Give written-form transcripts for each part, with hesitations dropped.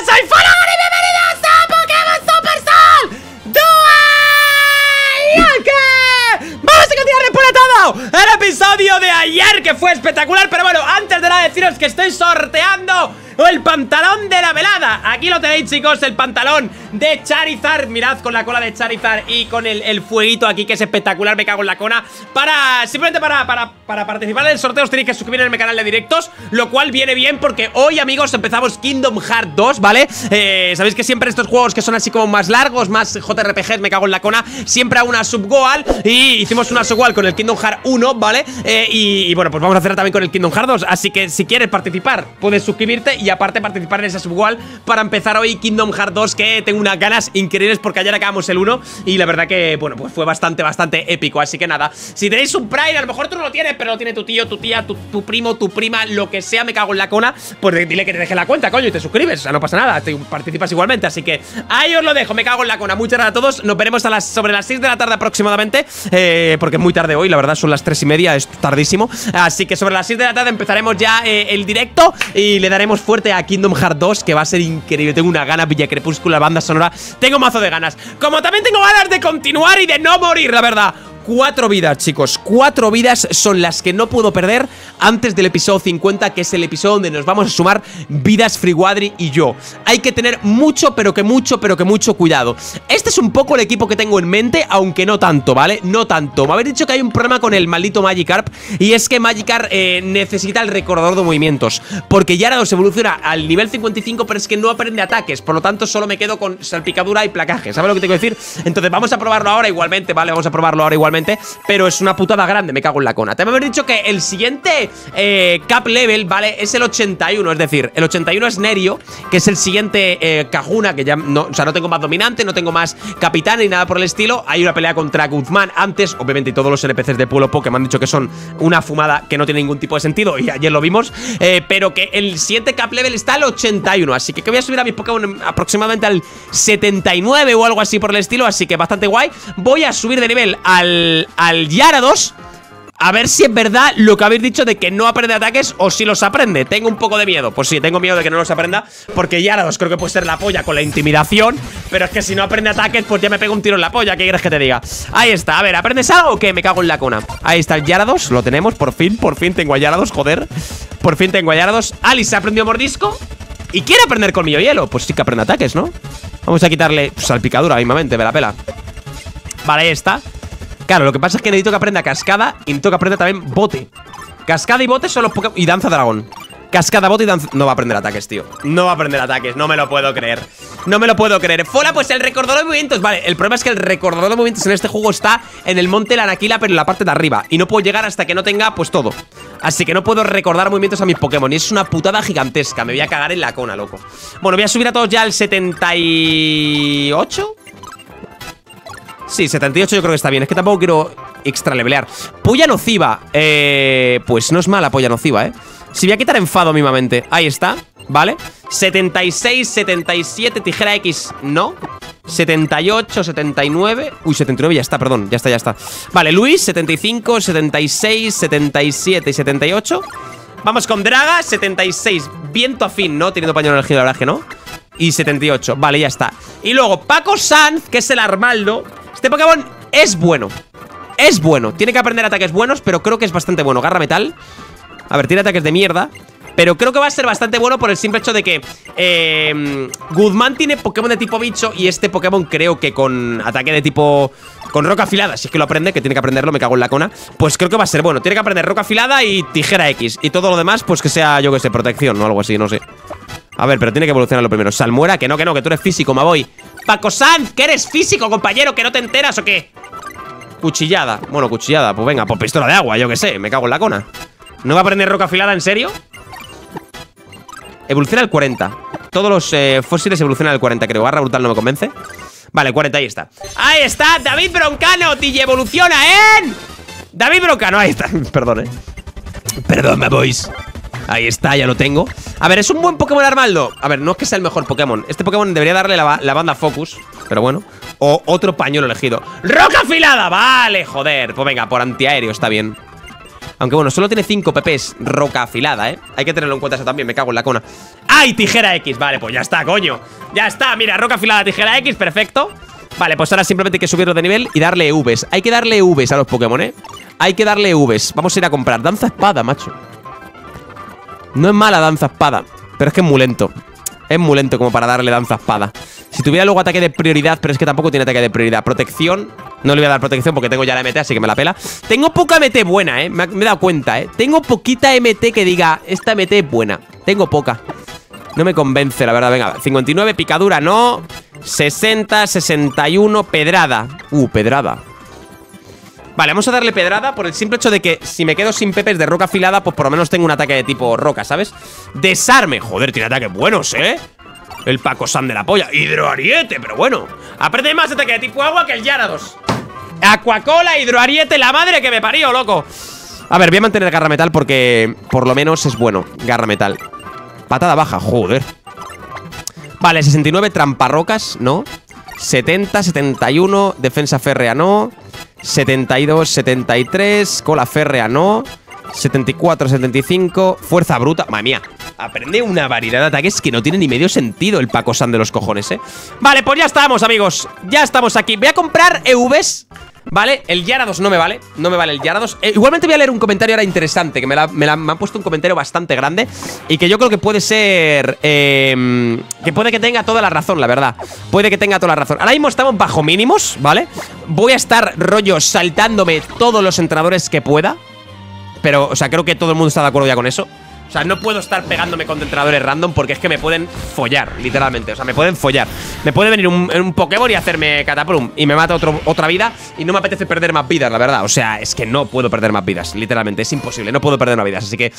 Soy Folagor y bienvenidos a Pokémon Superstar Dual. Vamos a continuar por todo el episodio de ayer, que fue espectacular. Pero bueno, antes de nada deciros que estoy sorteando el pantalón de la velada. Aquí lo tenéis, chicos, el pantalón de Charizard. Mirad, con la cola de Charizard y con el fueguito aquí, que es espectacular. Me cago en la cona. Simplemente para participar del sorteo os tenéis que suscribir en mi canal de directos, lo cual viene bien porque hoy, amigos, empezamos Kingdom Hearts 2, ¿vale? Sabéis que siempre estos juegos que son así como más largos, más JRPGs, me cago en la cona, siempre a una subgoal, y hicimos una subgoal con el Kingdom Hearts 1, ¿vale? Y bueno, pues vamos a hacer también con el Kingdom Hearts 2. Así que si quieres participar, puedes suscribirte y aparte participar en esa subgoal para empezar hoy Kingdom Hearts 2, que tengo unas ganas increíbles porque ayer acabamos el 1 y la verdad que, bueno, pues fue bastante épico. Así que nada, si tenéis un Prime, a lo mejor tú no lo tienes, pero lo tiene tu tío, tu tía, tu primo, tu prima, lo que sea, me cago en la cona, pues dile que te deje la cuenta, coño, y te suscribes, o sea, no pasa nada, te participas igualmente. Así que ahí os lo dejo, me cago en la cona. Muchas gracias a todos, nos veremos sobre las 6 de la tarde aproximadamente, porque es muy tarde hoy, la verdad, son las 3:30, es tardísimo. Así que sobre las 6 de la tarde empezaremos ya el directo y le daremos fuerte a Kingdom Hearts 2, que va a ser increíble. Tengo una gana, Villa Crepúscula, banda sonora, tengo mazo de ganas. Como también tengo ganas de continuar y de no morir, la verdad. 4 vidas, chicos, 4 vidas son las que no puedo perder antes del episodio 50, que es el episodio donde nos vamos a sumar vidas Friwadri y yo. Hay que tener mucho, pero que mucho, cuidado. Este es un poco el equipo que tengo en mente, aunque no tanto, ¿vale? No tanto. Me habéis dicho que hay un problema con el maldito Magikarp, y es que Magikarp necesita el recordador de movimientos, porque Gyarados evoluciona al nivel 55, pero es que no aprende ataques, por lo tanto solo me quedo con salpicadura y placaje, ¿sabes lo que te quiero decir? Entonces vamos a probarlo ahora igualmente, ¿vale? Vamos a probarlo ahora igualmente, pero es una putada grande, me cago en la cona. Te habéis dicho que el siguiente cap level, ¿vale? Es el 81, es decir, el 81 es Nerio, que es el siguiente Kahuna, que ya no, o sea, no tengo más dominante, no tengo más capitán ni nada por el estilo. Hay una pelea contra Guzmán antes, obviamente, y todos los NPCs de Pueblo Po, que me han dicho que son una fumada, que no tiene ningún tipo de sentido, y ayer lo vimos, pero que el siguiente cap level está al 81, así que voy a subir a mis Pokémon aproximadamente al 79 o algo así por el estilo, así que bastante guay. Voy a subir de nivel al Gyarados, a ver si es verdad lo que habéis dicho de que no aprende ataques o si los aprende. Tengo un poco de miedo, pues sí, tengo miedo de que no los aprenda, porque Gyarados creo que puede ser la polla con la intimidación, pero es que si no aprende ataques, pues ya me pego un tiro en la polla. ¿Qué quieres que te diga? Ahí está, a ver, ¿aprendes algo o qué? Me cago en la cona. Ahí está el Gyarados, lo tenemos, por fin tengo a Gyarados, joder. Por fin tengo a Gyarados. Alice aprendió Mordisco y quiere aprender Colmillo Hielo, pues sí que aprende ataques, ¿no? Vamos a quitarle salpicadura mismamente, me la pela. Vale, ahí está. Claro, lo que pasa es que necesito que aprenda cascada y necesito que aprenda también bote. Cascada y bote son los Pokémon. Y danza dragón. Cascada, bote y danza. No va a aprender ataques, tío. No va a aprender ataques. No me lo puedo creer. No me lo puedo creer. Fola, pues el recordador de movimientos. Vale, el problema es que el recordador de movimientos en este juego está en el monte de la Anaquila, pero en la parte de arriba. Y no puedo llegar hasta que no tenga, pues, todo. Así que no puedo recordar movimientos a mis Pokémon. Y es una putada gigantesca. Me voy a cagar en la cona, loco. Bueno, voy a subir a todos ya al 78. Sí, 78 yo creo que está bien. Es que tampoco quiero extralevelear. Polla nociva. Pues no es mala polla nociva, ¿eh? Si voy a quitar enfado mínimamente. Ahí está, ¿vale? 76, 77, tijera X, no. 78, 79. Uy, 79 ya está, perdón. Ya está. Vale, Luis, 75, 76, 77 y 78. Vamos con Draga, 76. Viento afín, ¿no? Teniendo pañuelo en el giro, la verdad que no. Y 78, vale, ya está. Y luego Paco Sanz, que es el Armaldo. Este Pokémon es bueno. Es bueno, tiene que aprender ataques buenos, pero creo que es bastante bueno. Garra metal. A ver, tiene ataques de mierda, pero creo que va a ser bastante bueno por el simple hecho de que Guzmán tiene Pokémon de tipo bicho, y este Pokémon creo que con ataque de tipo... con roca afilada, si es que lo aprende, que tiene que aprenderlo, me cago en la cona. Pues creo que va a ser bueno. Tiene que aprender roca afilada y tijera X. Y todo lo demás, pues que sea, yo que sé, protección o algo así, no sé. A ver, pero tiene que evolucionar lo primero. Salmuera, que no, que tú eres físico, me voy. Paco Sanz, que eres físico, compañero, que no te enteras o qué. Cuchillada. Bueno, cuchillada, pues venga, por pistola de agua, yo que sé, me cago en la cona. ¿No va a aprender roca afilada, en serio? Evoluciona al 40. Todos los fósiles evolucionan al 40, creo. Garra brutal no me convence. Vale, 40, ahí está. Ahí está, David Broncano, DJ evoluciona, ¿eh? David Broncano, ahí está. Perdón, Perdón, me voy. Ahí está, ya lo tengo. A ver, es un buen Pokémon Armaldo. A ver, no es que sea el mejor Pokémon. Este Pokémon debería darle la banda Focus, pero bueno. O otro pañuelo elegido. ¡Roca afilada! Vale, joder. Pues venga, por antiaéreo está bien. Aunque bueno, solo tiene 5 PPs roca afilada, ¿eh? Hay que tenerlo en cuenta eso también, me cago en la cona. ¡Ay, tijera X! Vale, pues ya está, coño. Ya está, mira, roca afilada, tijera X, perfecto. Vale, pues ahora simplemente hay que subirlo de nivel y darle Vs. Hay que darle Vs a los Pokémon, ¿eh? Hay que darle Vs. Vamos a ir a comprar danza espada, macho. No es mala danza espada, pero es que es muy lento. Es muy lento como para darle danza espada. Si tuviera luego ataque de prioridad, pero es que tampoco tiene ataque de prioridad. Protección, no le voy a dar protección porque tengo ya la MT, así que me la pela. Tengo poca MT buena, ¿eh? Me he dado cuenta, ¿eh? Tengo poquita MT que diga, esta MT es buena. Tengo poca. No me convence, la verdad. Venga, 59, picadura, no. 60, 61, pedrada. Pedrada. Vale, vamos a darle pedrada por el simple hecho de que si me quedo sin pepes de roca afilada, pues por lo menos tengo un ataque de tipo roca, ¿sabes? Desarme. Joder, tiene ataques buenos, ¿eh? El Paco Sanz de la polla. Hidroariete, pero bueno. Aprende más ataque de tipo agua que el Gyarados. Aquacola, hidroariete, la madre que me parió, loco. A ver, voy a mantener garra metal porque por lo menos es bueno. Garra metal. Patada baja, joder. Vale, 69, tramparrocas, no. 70, 71, defensa férrea, no. 72, 73, cola férrea, no. 74, 75, fuerza bruta. Madre mía, aprende una variedad de ataques que no tiene ni medio sentido el Paco Sanz de los cojones, ¿eh? Vale, pues ya estamos, amigos. Ya estamos aquí. Voy a comprar EVs, ¿vale? El Gyarados no me vale. No me vale el Gyarados. Igualmente voy a leer un comentario ahora interesante, que me han puesto un comentario bastante grande y que yo creo que puede ser... que puede que tenga toda la razón, la verdad. Puede que tenga toda la razón. Ahora mismo estamos bajo mínimos, ¿vale? Voy a estar, rollo, saltándome todos los entrenadores que pueda. Pero, o sea, creo que todo el mundo está de acuerdo ya con eso. O sea, no puedo estar pegándome con entrenadores random porque es que me pueden follar, literalmente. O sea, me pueden follar. Me puede venir un Pokémon y hacerme Cataplum y me mata otra vida y no me apetece perder más vidas, la verdad. O sea, es que no puedo perder más vidas, literalmente. Es imposible, no puedo perder más vidas. Así que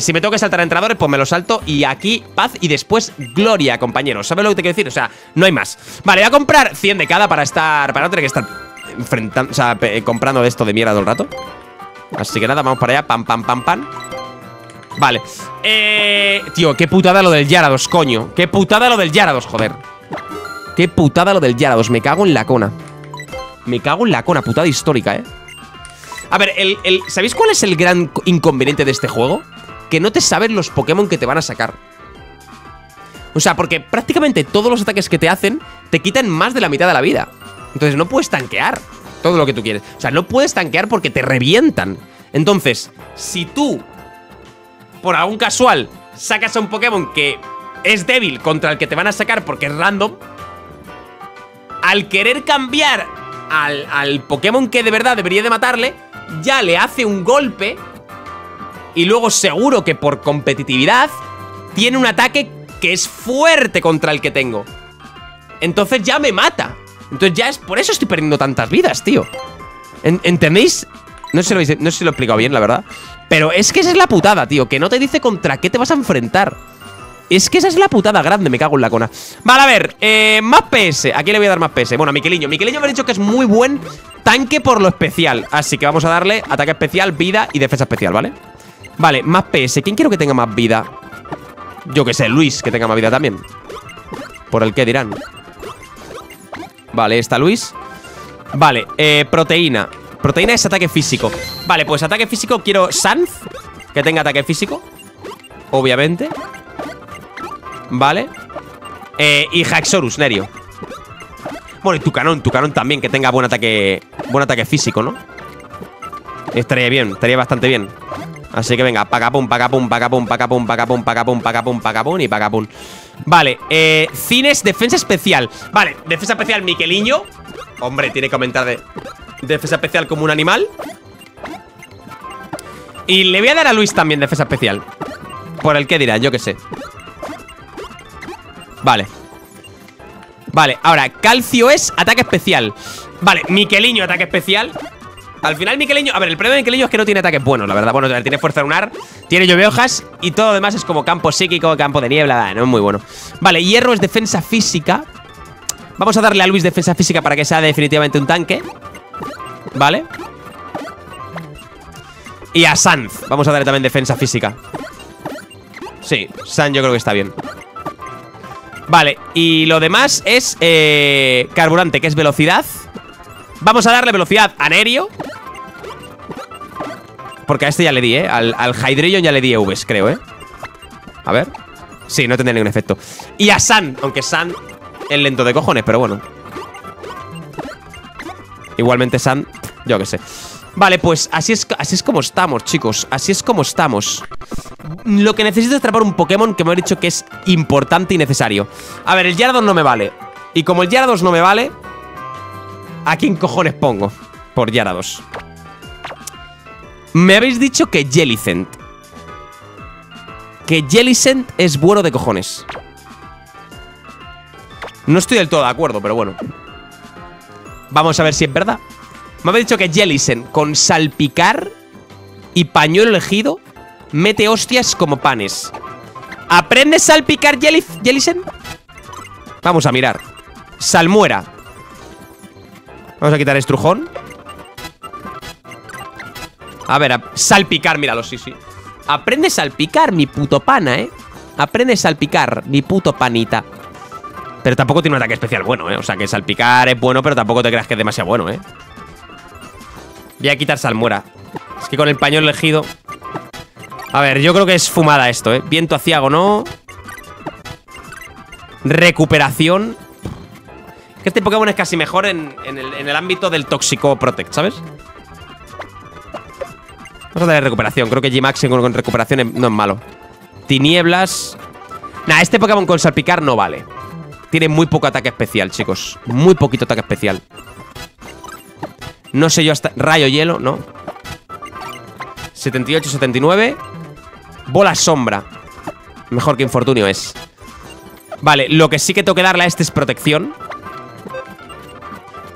si me tengo que saltar a entrenadores, pues me lo salto y aquí paz y después gloria, compañeros. ¿Sabes lo que te quiero decir? O sea, no hay más. Vale, voy a comprar 100 de cada para no tener que estar enfrentando, o sea, comprando de esto de mierda todo el rato. Así que nada, vamos para allá. Pam, pam, pam, pam. Vale, tío, qué putada lo del Gyarados, coño. Qué putada lo del Gyarados, joder. Qué putada lo del Gyarados, me cago en la cona. Me cago en la cona, putada histórica, eh. A ver, ¿sabéis cuál es el gran inconveniente de este juego? Que no te saben los Pokémon que te van a sacar. O sea, porque prácticamente todos los ataques que te hacen te quitan más de la mitad de la vida. Entonces no puedes tanquear todo lo que tú quieres. O sea, no puedes tanquear porque te revientan. Entonces, si tú por algún casual sacas a un Pokémon que es débil contra el que te van a sacar porque es random, al querer cambiar al Pokémon que de verdad debería de matarle, ya le hace un golpe y luego seguro que por competitividad tiene un ataque que es fuerte contra el que tengo. Entonces ya me mata. Entonces ya es por eso estoy perdiendo tantas vidas, tío. ¿Entendéis? No sé si lo he explicado bien, la verdad. Pero es que esa es la putada, tío, que no te dice contra qué te vas a enfrentar. Es que esa es la putada grande, me cago en la cona. Vale, a ver, más PS. Aquí le voy a dar más PS. Bueno, a Miqueliño. Miqueliño me ha dicho que es muy buen tanque por lo especial. Así que vamos a darle ataque especial, vida y defensa especial, ¿vale? Vale, más PS. ¿Quién quiero que tenga más vida? Yo que sé, Luis, que tenga más vida también. Por el que dirán. Vale, está Luis. Vale, proteína. Proteína es ataque físico. Vale, pues ataque físico quiero Sanz, que tenga ataque físico, obviamente. Vale. Y Haxorus, Nerio. Bueno, y Tucanón también, que tenga buen ataque físico, ¿no? Estaría bien, estaría bastante bien. Así que venga, pacapum, pacapum, pacapum, pacapum, pacapum, pacapum, pacapum, pacapum y pacapum. Vale, Cines, defensa especial. Vale, defensa especial, Miqueliño. Hombre, tiene que aumentar de... defensa especial como un animal. Y le voy a dar a Luis también defensa especial. Por el que dirá, yo qué sé. Vale. Vale, ahora, Calcio es ataque especial. Vale, Miqueliño ataque especial. Al final Miqueliño... A ver, el problema de Miqueliño es que no tiene ataques buenos, la verdad. Bueno, tiene fuerza lunar, tiene lluvia hojas y todo lo demás es como campo psíquico, campo de niebla, no es muy bueno. Vale, Hierro es defensa física. Vamos a darle a Luis defensa física para que sea definitivamente un tanque. Vale. Y a Sanz vamos a darle también defensa física. Sí, Sanz yo creo que está bien. Vale, y lo demás es carburante, que es velocidad. Vamos a darle velocidad a Nerio. Porque a este ya le di, ¿eh? Al Hydreigon ya le di EVs, creo, ¿eh? A ver. Sí, no tendría ningún efecto. Y a San, aunque San es lento de cojones, pero bueno. Igualmente San, yo qué sé. Vale, pues así es como estamos, chicos. Así es como estamos. Lo que necesito es atrapar un Pokémon que me han dicho que es importante y necesario. A ver, el Gyarados no me vale. Y como el Gyarados no me vale, ¿a quién cojones pongo? Por Gyarados. Me habéis dicho que Jellicent. Que Jellicent es bueno de cojones. No estoy del todo de acuerdo, pero bueno. Vamos a ver si es verdad. Me habéis dicho que Jellicent con salpicar y pañuelo elegido mete hostias como panes. ¿Aprendes a salpicar, Jellicent? Vamos a mirar. Salmuera. Vamos a quitar estrujón. A ver, salpicar, míralo, sí, sí. Aprende a salpicar, mi puto pana, ¿eh? Aprende a salpicar, mi puto panita. Pero tampoco tiene un ataque especial bueno, ¿eh? O sea, que salpicar es bueno, pero tampoco te creas que es demasiado bueno, ¿eh? Voy a quitar salmuera. Es que con el pañuelo elegido... A ver, yo creo que es fumada esto, ¿eh? Viento aciago, ¿no? Recuperación. Que este Pokémon es casi mejor en el ámbito del Tóxico Protect, ¿sabes? Vamos a darle recuperación. Creo que G-Max con recuperación no es malo. Tinieblas. Nah, este Pokémon con salpicar no vale. Tiene muy poco ataque especial, chicos. Muy poquito ataque especial. No sé yo hasta... Rayo hielo, no. 78, 79. Bola sombra. Mejor que infortunio es. Vale, lo que sí que tengo que darle a este es protección.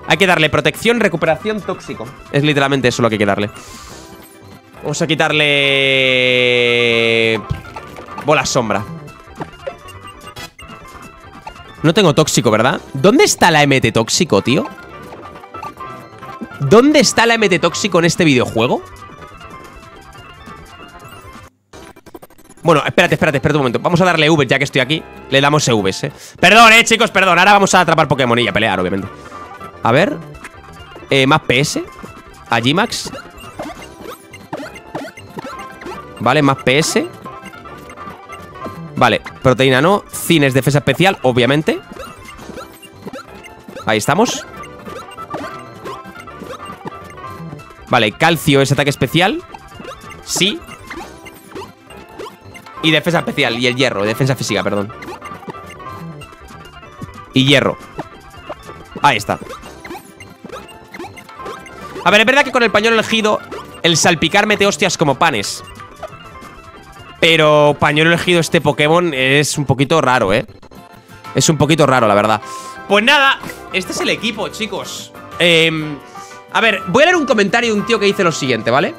Hay que darle protección, recuperación, tóxico. Es literalmente eso lo que hay que darle. Vamos a quitarle... Bola sombra. No tengo tóxico, ¿verdad? ¿Dónde está la MT tóxico, tío? ¿Dónde está la MT tóxico en este videojuego? Bueno, espérate un momento. Vamos a darle EVs ya que estoy aquí. Le damos EVs, ¿eh? Perdón, chicos, perdón. Ahora vamos a atrapar Pokémon y a pelear, obviamente. A ver. Más PS. A G-Max. Vale, más PS. Vale, proteína no. Cines, defensa especial, obviamente. Ahí estamos. Vale, calcio es ataque especial. Sí. Y defensa especial, y el hierro, defensa física, perdón. Y hierro. Ahí está. A ver, es verdad que con el pañuelo elegido el salpicar mete hostias como panes. Pero pañuelo elegido este Pokémon es un poquito raro, ¿eh? Es un poquito raro, la verdad. Pues nada, este es el equipo, chicos. A ver, voy a leer un comentario de un tío que dice lo siguiente, ¿vale?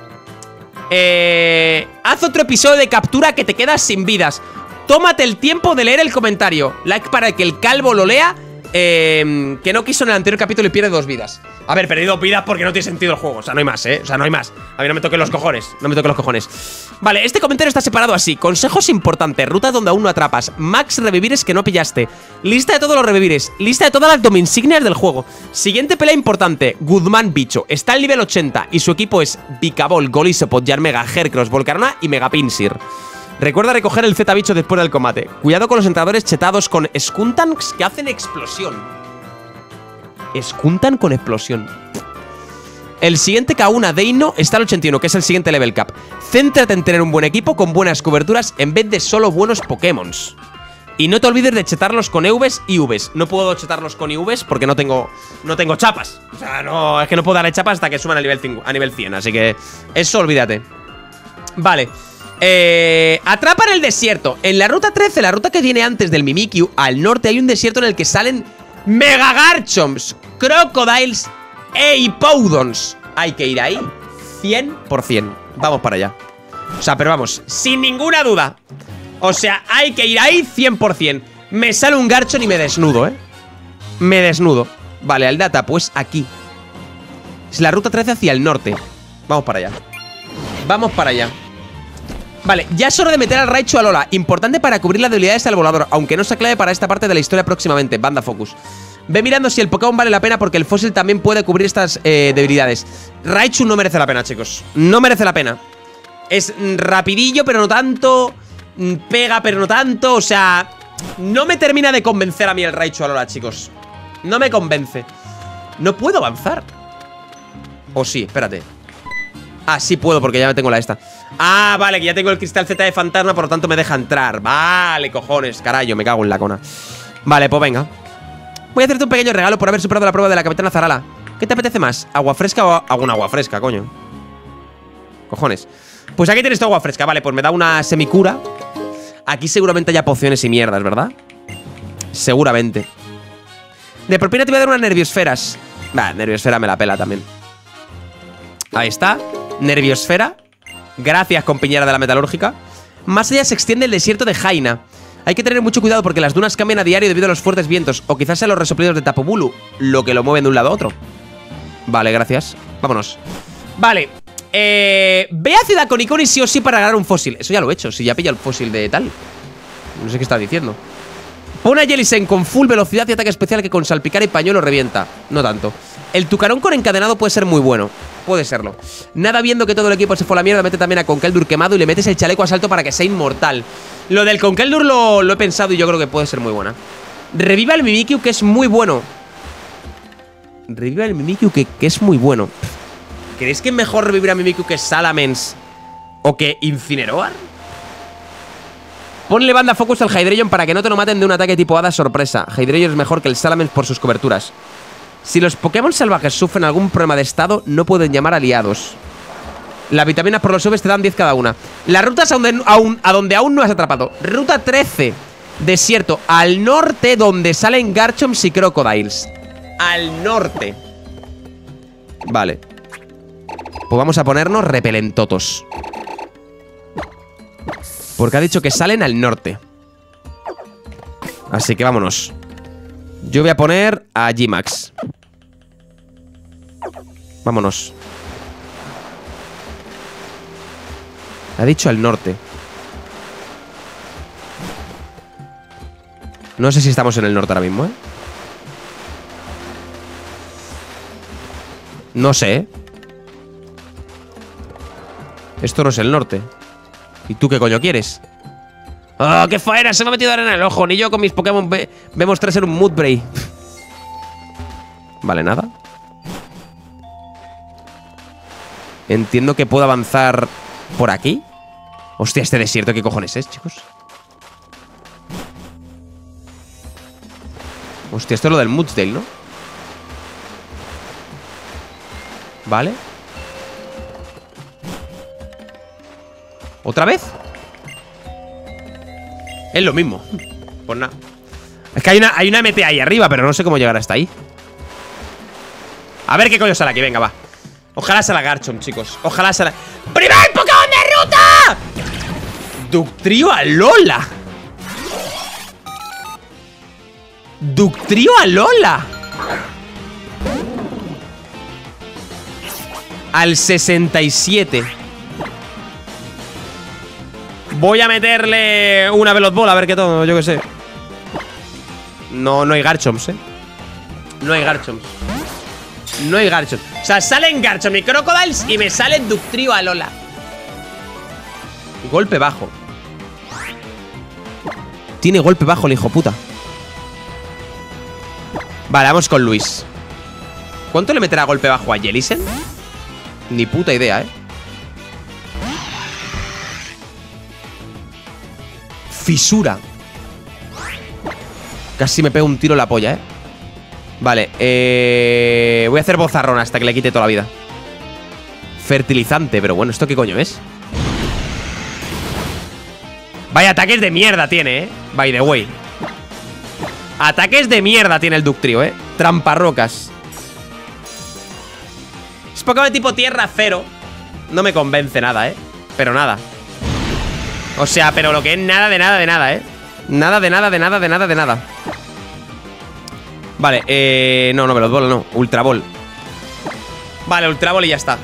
Haz otro episodio de captura que te quedas sin vidas. Tómate el tiempo de leer el comentario. Like para que el calvo lo lea. Que no quiso en el anterior capítulo y pierde 2 vidas. A ver, perdí 2 vidas porque no tiene sentido el juego. O sea, no hay más, ¿eh? O sea, no hay más. A mí no me toquen los cojones. No me toquen los cojones. Vale, este comentario está separado así. Consejos importantes. Rutas donde aún no atrapas. Max revivires que no pillaste. Lista de todos los revivires. Lista de todas las dominsignias del juego. Siguiente pelea importante. Guzmán bicho. Está al nivel 80 y su equipo es Bicabol, Golisopod, Yarmega, Hercross, Volcarona y Megapinsir. Recuerda recoger el Z bicho después del combate. Cuidado con los entrenadores chetados con Skuntanks que hacen explosión. Skuntank con explosión. El siguiente Kauna Deino está al 81, que es el siguiente level cap. Céntrate en tener un buen equipo con buenas coberturas en vez de solo buenos Pokémon. Y no te olvides de chetarlos con EVs y Vs. No puedo chetarlos con IVs porque no tengo chapas. O sea, no, es que no puedo darle chapas hasta que suban a nivel 100. Así que eso olvídate. Vale. Atrapa en el desierto. En la ruta 13, la ruta que viene antes del Mimikyu, al norte hay un desierto en el que salen Mega Garchomps, Krookodils e Hipodons. Hay que ir ahí 100%. Vamos para allá. O sea, pero vamos, sin ninguna duda. O sea, hay que ir ahí 100%. Me sale un Garchomp y me desnudo, ¿eh? Me desnudo. Vale, al data, pues aquí. Es la ruta 13 hacia el norte. Vamos para allá. Vamos para allá. Vale, ya es hora de meter al Raichu Alola. Importante para cubrir las debilidades al volador, aunque no sea clave para esta parte de la historia próximamente. Banda Focus. Ve mirando si el Pokémon vale la pena porque el fósil también puede cubrir estas debilidades. Raichu no merece la pena, chicos. No merece la pena. Es rapidillo, pero no tanto. Pega, pero no tanto. O sea, no me termina de convencer a mí el Raichu Alola, chicos. No me convence. No puedo avanzar. O sí, espérate. Ah, sí puedo, porque ya tengo la esta. Ah, vale, que ya tengo el cristal Z de fantasma, por lo tanto me deja entrar. Vale, cojones, carajo, me cago en la cona. Vale, pues venga. Voy a hacerte un pequeño regalo por haber superado la prueba de la capitana Zarala. ¿Qué te apetece más? ¿Agua fresca o alguna agua fresca, coño? Cojones. Pues aquí tienes tu agua fresca, vale, pues me da una semicura. Aquí seguramente haya pociones y mierdas, ¿verdad? Seguramente. De propina te voy a dar unas nerviosferas. Bah, nerviosfera me la pela también. Ahí está. Nerviosfera. Gracias, compañera de la metalúrgica. Más allá se extiende el desierto de Jaina. Hay que tener mucho cuidado porque las dunas cambian a diario debido a los fuertes vientos. O quizás sean los resoplidos de Tapu Bulu, lo que lo mueven de un lado a otro. Vale, gracias. Vámonos. Vale. Ve a Ciudad con Iconi sí o sí para ganar un fósil. Eso ya lo he hecho. Si ya pilla el fósil de tal. No sé qué está diciendo. Pone a Jellicent con full velocidad y ataque especial que con salpicar y pañuelo revienta. No tanto. El Tucarón con encadenado puede ser muy bueno. Puede serlo. Nada viendo que todo el equipo se fue a la mierda, mete también a Conkeldur quemado y le metes el chaleco asalto para que sea inmortal. Lo del Conkeldur lo he pensado y yo creo que puede ser muy buena. Reviva el Mimikyu, que es muy bueno. Reviva el Mimikyu, que es muy bueno. ¿Creéis que es mejor revivir a Mimikyu que Salamence o que Incineroar? Ponle banda focus al Hydreigon para que no te lo maten de un ataque tipo hada sorpresa. Hydreigon es mejor que el Salamence por sus coberturas. Si los Pokémon salvajes sufren algún problema de estado, no pueden llamar aliados. Las vitaminas por los subes te dan 10 cada una. Las rutas a donde aún no has atrapado. Ruta 13. Desierto. Al norte, donde salen Garchomps y Krookodile. Al norte. Vale. Pues vamos a ponernos repelentotos. Porque ha dicho que salen al norte. Así que vámonos. Yo voy a poner a G-Max. Vámonos. Ha dicho al norte. No sé si estamos en el norte ahora mismo, ¿eh? No sé. Esto no es el norte. ¿Y tú qué coño quieres? ¡Oh, qué faena! Se me ha metido arena en el ojo. Ni yo con mis Pokémon vemos tres en un mood break. Vale, nada. Entiendo que puedo avanzar por aquí. Hostia, este desierto, ¿qué cojones es, chicos? Hostia, esto es lo del Moodsdale, ¿no? Vale. ¿Otra vez? Es lo mismo. Pues nada. Es que hay una MT ahí arriba, pero no sé cómo llegar hasta ahí. A ver qué coño sale aquí. Venga, va. Ojalá sea la Garchomp, chicos. Ojalá sea la... ¡Primer Pokémon de ruta! ¡Dugtrio Alola! ¡Dugtrio Alola! Al 67. Voy a meterle una Veloz Ball, a ver qué todo, yo qué sé. No, no hay Garchomps, ¿eh? No hay Garchomps. No hay Garchomps. O sea, salen Garchomps y Krookodile y me sale Dugtrio Alola. Golpe bajo. Tiene golpe bajo el hijo puta. Vale, vamos con Luis. ¿Cuánto le meterá golpe bajo a Jellicent? Ni puta idea, ¿eh? 'Fisura'. Casi me pego un tiro en la polla, ¿eh? Vale, voy a hacer bozarrón hasta que le quite toda la vida. Fertilizante, pero bueno, ¿esto qué coño es? Vaya ataques de mierda tiene, ¿eh? By the way. Ataques de mierda tiene el Dugtrio, ¿eh? Tramparrocas. Es Pokémon tipo tierra cero. No me convence nada, ¿eh? Pero nada. O sea, pero lo que es nada de nada de nada, ¿eh? Nada de nada de nada de nada de nada. Vale, no, Veloz Ball no. Ultra Ball. Vale, Ultra Ball y ya está.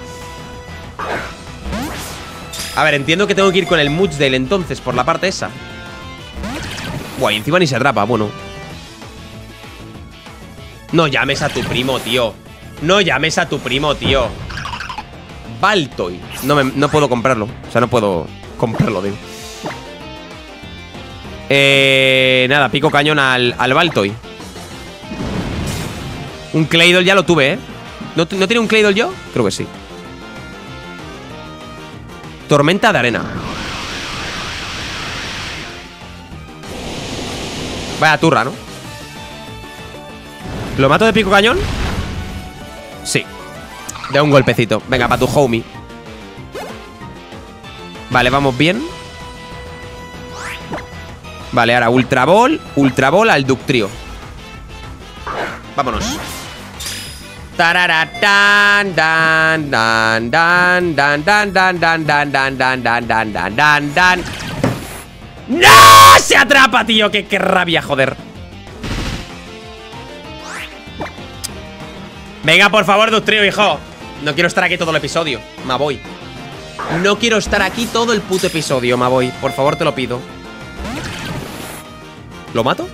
A ver, entiendo que tengo que ir con el Moodsdale entonces, por la parte esa. Buah, y encima ni se atrapa, bueno. No llames a tu primo, tío. No llames a tu primo, tío. Baltoy. No puedo comprarlo. O sea, no puedo comprarlo, digo. Nada, pico cañón al Baltoy. Un Claydol ya lo tuve, ¿eh? ¿No tiene un Claydol yo? Creo que sí. Tormenta de arena. Vaya turra, ¿no? ¿Lo mato de pico cañón? Sí. De un golpecito. Venga, para tu homie. Vale, vamos bien. Vale, ahora Ultra Ball al Dugtrio. Vámonos. ¡No! ¡Se atrapa, tío! ¡Qué rabia, joder! Venga, por favor, Dugtrio, hijo. No quiero estar aquí todo el episodio. Me voy. No quiero estar aquí todo el puto episodio. Me voy. Por favor, te lo pido. ¿Lo mato?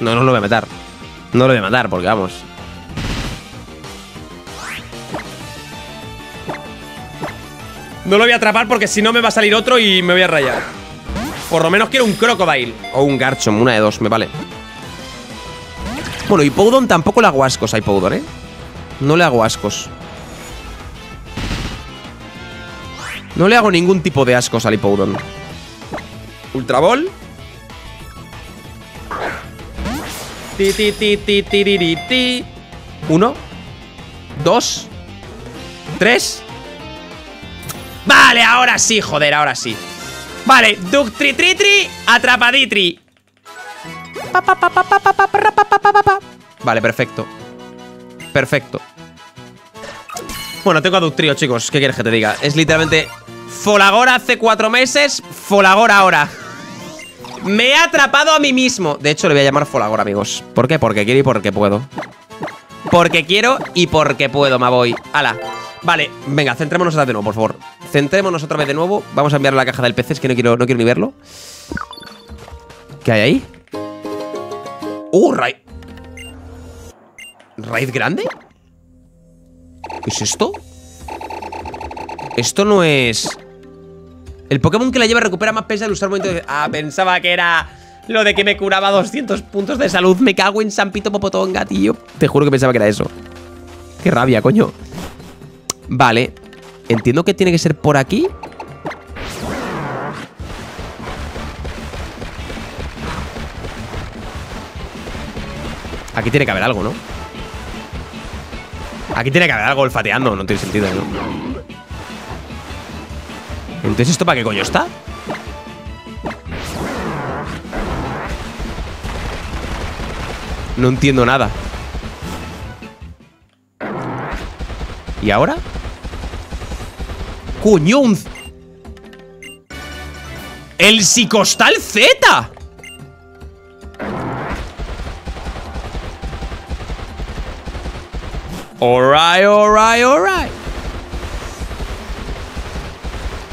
No, no lo voy a matar. No lo voy a matar porque, vamos. No lo voy a atrapar porque si no me va a salir otro y me voy a rayar. Por lo menos quiero un Krookodile o un Garchomp, una de dos, me vale. Bueno, y Hipodon tampoco le hago ascos a Hipodon, ¿eh? No le hago ascos. No le hago ningún tipo de ascos al Hipodon. Ultra Ball. Uno. Dos. Tres. Vale, ahora sí, joder, ahora sí. Vale, Dugtri Tritri, atrapaditri. Vale, perfecto. Perfecto. Bueno, tengo a Dugtrio, chicos. ¿Qué quieres que te diga? Es literalmente Folagor hace 4 meses, Folagor ahora. Me he atrapado a mí mismo. De hecho, le voy a llamar Folagor, amigos. ¿Por qué? Porque quiero y porque puedo. Porque quiero y porque puedo, me voy. Ala. Vale, venga, centrémonos otra vez de nuevo, por favor. Centrémonos otra vez de nuevo. Vamos a enviar la caja del PC, es que no quiero ni verlo. ¿Qué hay ahí? Raid. ¿Raid grande? ¿Qué es esto? Esto no es... El Pokémon que la lleva recupera más peso al usar momento de... Ah, pensaba que era lo de que me curaba 200 puntos de salud. Me cago en San Pito Popotonga, tío. Te juro que pensaba que era eso. Qué rabia, coño. Vale. Entiendo que tiene que ser por aquí. Aquí tiene que haber algo, ¿no? Aquí tiene que haber algo olfateando. No tiene sentido, ¿no? Entonces, ¿esto para qué coño está? No entiendo nada. ¿Y ahora? ¡Coño! ¡El psicostal Z! Alright, alright, alright.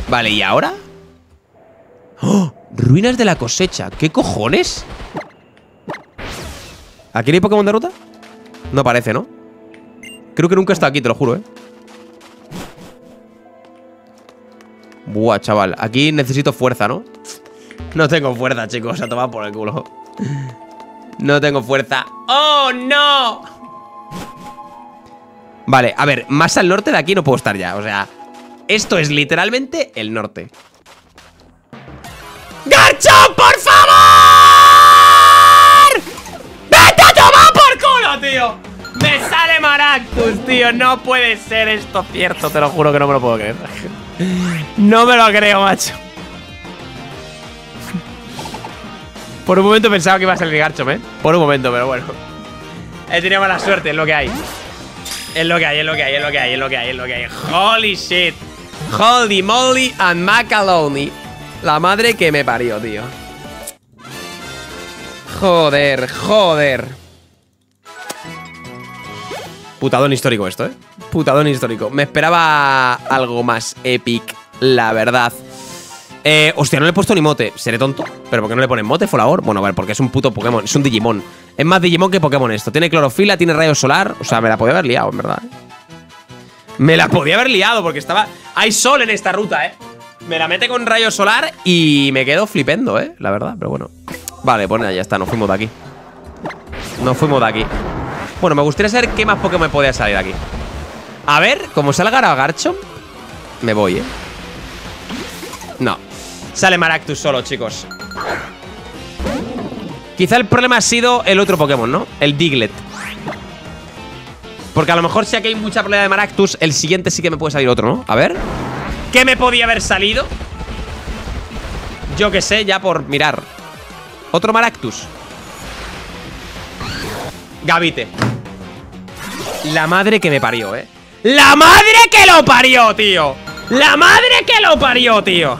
Vale, ¿y ahora? ¡Oh! Ruinas de la cosecha. ¿Qué cojones? ¿Aquí no hay Pokémon de ruta? No parece, ¿no? Creo que nunca he estado aquí, te lo juro, ¿eh? Buah, chaval. Aquí necesito fuerza, ¿no? No tengo fuerza, chicos. A tomar por el culo. No tengo fuerza. ¡Oh, no! Vale, a ver. Más al norte de aquí no puedo estar ya. O sea... Esto es literalmente el norte. ¡Garchomp, por favor! ¡Vete a tomar por culo, tío! ¡Me sale Maractus, tío! No puede ser esto cierto. Te lo juro que no me lo puedo creer. No me lo creo, macho. Por un momento pensaba que iba a salir Garchomp, ¿eh? Por un momento, pero bueno. He tenido mala suerte, es lo que hay. Es lo que hay, es lo que hay, es lo que hay, es lo que hay, es lo que hay. ¡Holy shit! Holy moly and macaroni. La madre que me parió, tío. Joder, joder. Putadón histórico esto, ¿eh? Putadón histórico. Me esperaba algo más epic, la verdad. Hostia, no le he puesto ni mote. Seré tonto. ¿Pero por qué no le ponen mote, Folagor? Bueno, a ver, porque es un puto Pokémon. Es un Digimon. Es más Digimon que Pokémon esto. Tiene clorofila, tiene rayo solar. O sea, me la podía haber liado, en verdad. Me la podía haber liado porque estaba... Hay sol en esta ruta, ¿eh? Me la mete con rayo solar y me quedo flipendo, ¿eh? La verdad, pero bueno. Vale, pues nada, ya está, nos fuimos de aquí. Nos fuimos de aquí. Bueno, me gustaría saber qué más Pokémon me podía salir aquí. A ver, como salga a Garchomp, me voy, ¿eh? No. Sale Maractus solo, chicos. Quizá el problema ha sido el otro Pokémon, ¿no? El Diglett. Porque a lo mejor si aquí hay mucha probabilidad de Maractus, el siguiente sí que me puede salir otro, ¿no? A ver. ¿Qué me podía haber salido? Yo qué sé, ya por mirar. Otro Maractus. Gavite. La madre que me parió, ¿eh? ¡La madre que lo parió, tío! ¡La madre que lo parió, tío!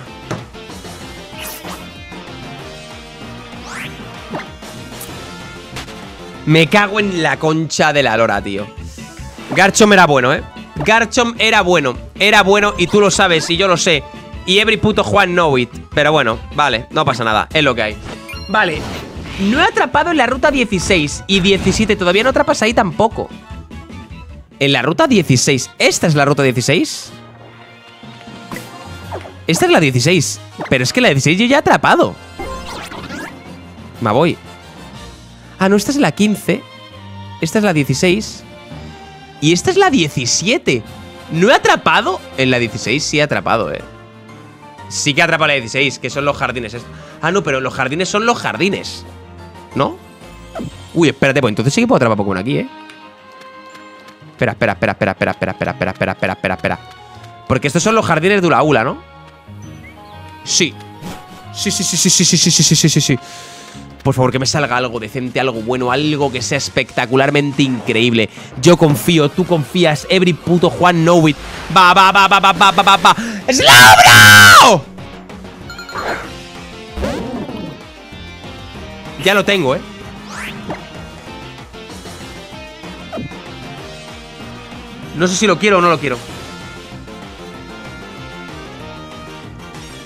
Me cago en la concha de la lora, tío. Garchomp era bueno, ¿eh? Garchomp era bueno. Era bueno y tú lo sabes y yo lo sé. Y every puto Juan know it. Pero bueno, vale, no pasa nada. Es lo que hay. Vale. No he atrapado en la ruta 16 y 17. Todavía no atrapas ahí tampoco. En la ruta 16. ¿Esta es la ruta 16? Esta es la 16. Pero es que la 16 yo ya he atrapado. Me voy. Ah, no, esta es la 15. Esta es la 16. Y esta es la 17. ¿No he atrapado? En la 16 sí he atrapado, eh. Sí que he atrapado la 16, que son los jardines. Ah, no, pero los jardines son los jardines, ¿no? Uy, espérate, pues entonces sí que puedo atrapar Pokémon aquí, eh. Espera, espera, espera, espera, espera, espera, espera, espera, espera, espera, espera, espera. Porque estos son los jardines de Ulaula, ¿no? Sí. Sí, sí, sí, sí, sí, sí, sí, sí, sí, sí, sí. Por favor, que me salga algo decente, algo bueno, algo que sea espectacularmente increíble. Yo confío, tú confías, every puto Juan know it. Va, va, va, va, va, va, va, va, va. ¡Slowbro! Ya lo tengo, ¿eh? No sé si lo quiero o no lo quiero.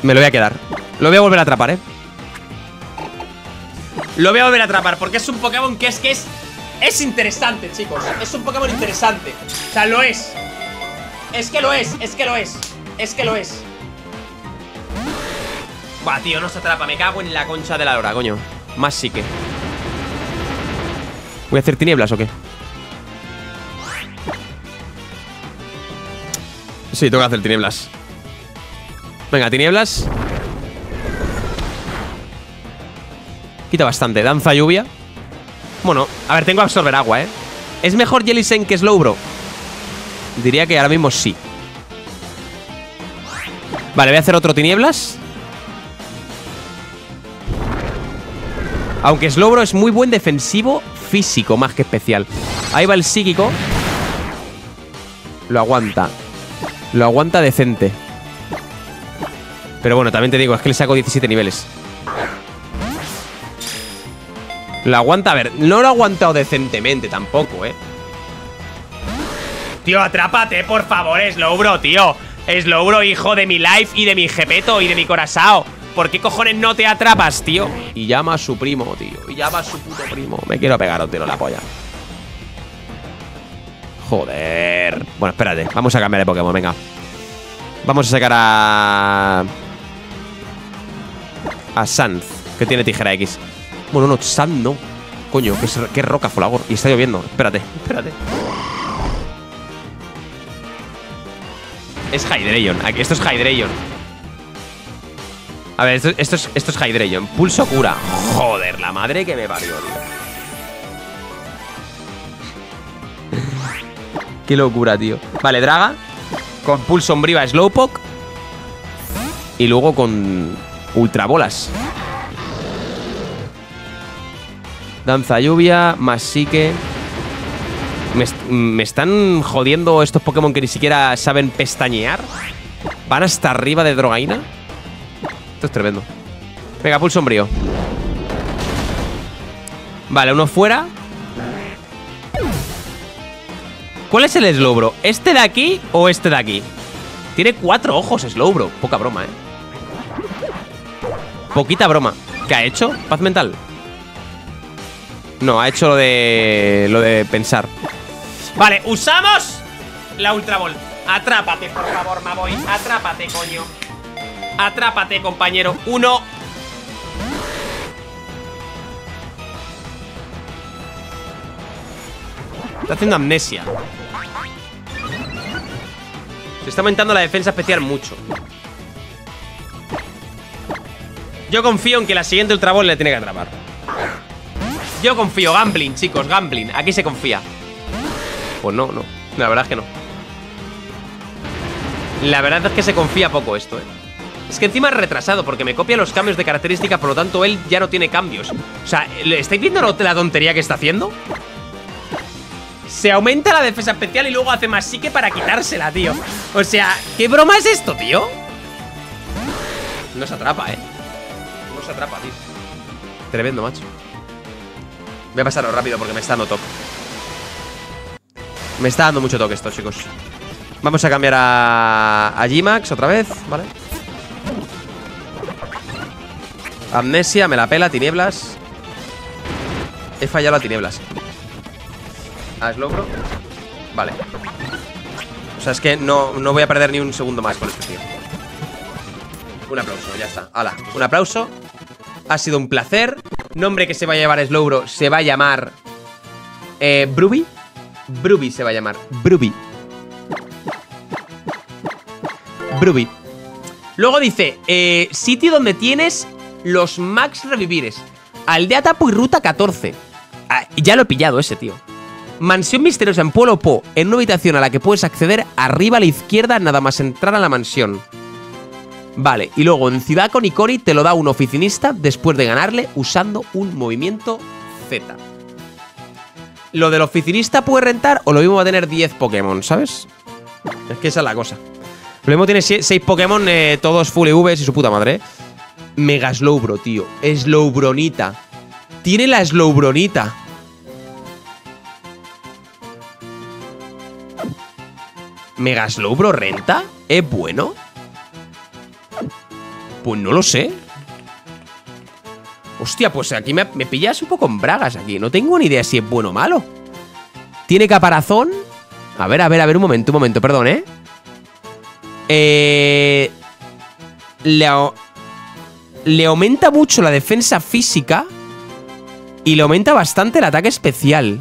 Me lo voy a quedar. Lo voy a volver a atrapar, ¿eh? Lo voy a volver a atrapar porque es un Pokémon que es interesante, chicos. Es un Pokémon interesante. O sea, lo es. Es que lo es, es que lo es. Es que lo es. Buah, tío, no se atrapa. Me cago en la concha de la lora, coño. Más sí que. ¿Voy a hacer tinieblas o qué? Sí, tengo que hacer tinieblas. Venga, tinieblas. Quita bastante. Danza lluvia. Bueno, a ver, tengo que absorber agua, ¿eh? ¿Es mejor Jellicent que Slowbro? Diría que ahora mismo sí. Vale, voy a hacer otro tinieblas. Aunque Slowbro es muy buen defensivo físico, más que especial. Ahí va el psíquico. Lo aguanta. Lo aguanta decente. Pero bueno, también te digo, es que le saco 17 niveles. Lo aguanta, a ver, no lo ha aguantado decentemente tampoco, eh. Tío, atrápate, por favor, Slowbro, tío. Slowbro, hijo de mi life y de mi Gepeto y de mi Corazao. ¿Por qué cojones no te atrapas, tío? Y llama a su primo, tío. Y llama a su puto primo. Me quiero pegar un tiro en la polla. Joder. Bueno, espérate, vamos a cambiar de Pokémon, venga. Vamos a sacar a... a Sanz, que tiene tijera X. Bueno, no, San no. Coño, qué roca, Folagor. Y está lloviendo. Espérate, espérate. Es Hydreigon. Esto es Hydreigon. A ver, esto es Hydreigon. Pulso cura. Joder, la madre que me parió, tío. Qué locura, tío. Vale, Draga. Con pulso sombrío a Slowpoke. Y luego con ultrabolas. Danza lluvia, más psique. Me están jodiendo estos Pokémon que ni siquiera saben pestañear. Van hasta arriba de drogaína. Esto es tremendo. Venga, pulso sombrío. Vale, uno fuera. ¿Cuál es el Slowbro? ¿Este de aquí o este de aquí? Tiene 4 ojos, Slowbro. Poca broma, eh. Poquita broma. ¿Qué ha hecho? Paz mental. No, ha hecho lo de pensar. Vale, usamos la Ultra Ball. Atrápate, por favor, Maboy. Atrápate, coño. Atrápate, compañero. Uno. Está haciendo amnesia. Se está aumentando la defensa especial mucho. Yo confío en que la siguiente Ultra Ball le tiene que atrapar. Yo confío, gambling, chicos, gambling. Aquí se confía. Pues no, no. La verdad es que no. La verdad es que se confía poco esto, eh. Es que encima es retrasado porque me copia los cambios de características, por lo tanto él ya no tiene cambios. O sea, ¿estáis viendo la tontería que está haciendo? Se aumenta la defensa especial y luego hace más psique para quitársela, tío. O sea, ¿qué broma es esto, tío? No se atrapa, eh. No se atrapa, tío. Tremendo, macho. Voy a pasarlo rápido porque me está dando toque. Me está dando mucho toque esto, chicos. Vamos a cambiar a G-Max otra vez, ¿vale? Amnesia, me la pela, tinieblas. He fallado a tinieblas. A Slowbro. Vale. O sea, es que no voy a perder ni un segundo más con este tío. Un aplauso, ya está. Hala, un aplauso. Ha sido un placer. Nombre que se va a llevar Slowbro se va a llamar... Brubi. Brubi se va a llamar. Brubi. Brubi. Luego dice, sitio donde tienes los max revivires. Aldea Tapu y ruta 14. Ah, ya lo he pillado ese, tío. Mansión misteriosa en Pueblo Po. En una habitación a la que puedes acceder arriba a la izquierda nada más entrar a la mansión. Vale, y luego en Ciudad Konikori te lo da un oficinista después de ganarle usando un movimiento Z. Lo del oficinista puede rentar o lo mismo va a tener 10 Pokémon, ¿sabes? Es que esa es la cosa. Lo mismo tiene 6 Pokémon, todos full EVs y su puta madre. Mega Slowbro, tío. Slowbronita. Tiene la Slowbronita. Mega Slowbro renta. ¿Es bueno? Pues no lo sé. Hostia, pues aquí me pillas un poco en bragas aquí. No tengo ni idea si es bueno o malo. Tiene caparazón. A ver, a ver, a ver, un momento, perdón, ¿eh? Le aumenta mucho la defensa física y le aumenta bastante el ataque especial.